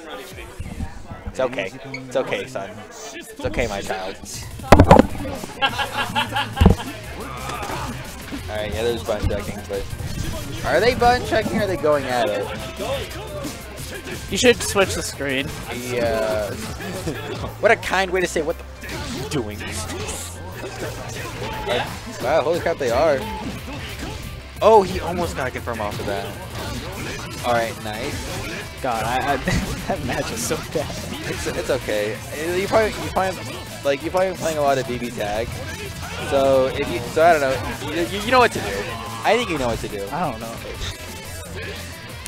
I'm ready for you. It's okay. It's okay, son. It's okay, my child. Alright, yeah, there's button checking, but... Are they button checking or are they going at it? You should switch the screen. Yeah. What a kind way to say, what the f*** are you doing? Wow, holy crap, they are. Oh, he almost got a confirm off of that. Alright, nice. God, I that match is so bad. It's okay. You probably been playing a lot of BB Tag. So if you, so I don't know. You know what to do. I think you know what to do. I don't know.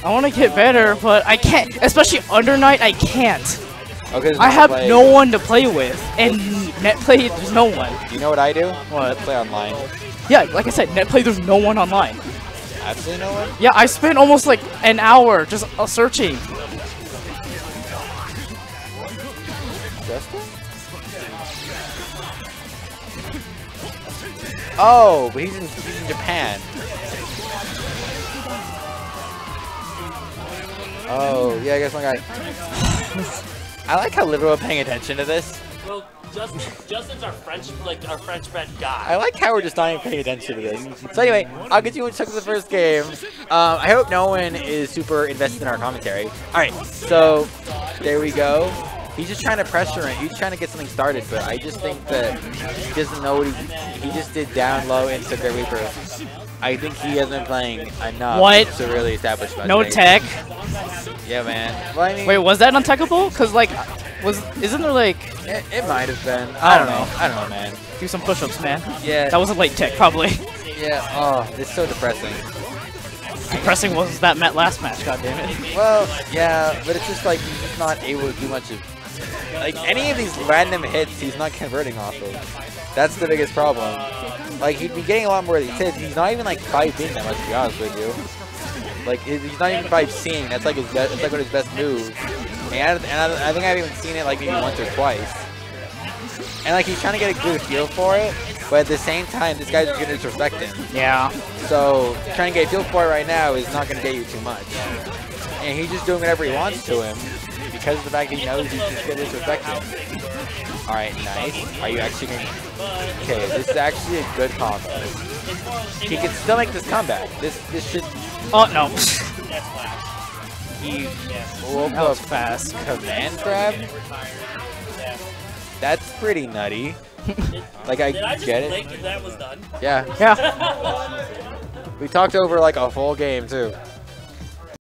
I want to get better, but I can't. Especially Under Night, I can't. Okay. I have no one to play with, and Netplay, there's no one. You know what I do? What? Play online. Yeah, like I said, Netplay, there's no one online. Absolutely no one? Yeah, I spent almost like an hour just searching. Justin? Oh, but he's in Japan. Oh, yeah, I guess my guy. I like how little we're paying attention to this. Well, Justin's our French-bred guy. I like how we're just not even paying attention to this. So anyway, I'll get you in check with the first game. I hope no one is super invested in our commentary. Alright, so there we go. He's just trying to pressure it. He's trying to get something started, but I just think that he doesn't know what he just did down low and took their Reaper. I think he hasn't been playing enough to really establish much. No tech. Yeah, man. Well, I mean, wait, was that untackable? Because, like, isn't there, like... It might have been. I don't know. I don't know, man. Do some push-ups, man. Yeah. That was a late tech, probably. Yeah, oh, it's so depressing. Depressing was that last match, goddammit. Well, yeah, but it's just, like, he's just not able to do much of... Like, any of these random hits, he's not converting off of. That's the biggest problem. Like, he'd be getting a lot more of these hits. He's not even, like, 5-being that much, to be honest with you. Like, he's not even 5-seeing. That's, like, that's one of his best moves. And I think I've even seen it, like, maybe once or twice. And, like, he's trying to get a good feel for it, but at the same time, this guy's going to disrespect him. Yeah. So, trying to get a feel for it right now is not going to get you too much. And he's just doing whatever he wants to him. Because of the fact he knows he's just gonna disrespect him. Alright, nice. Are you actually gonna... Okay, this is actually a good combo. He can still make this comeback. This should... Oh, no. He woke up fast. Command grab? That's pretty nutty. Like, I get it. Yeah. Yeah. We talked over, like, a full game, too.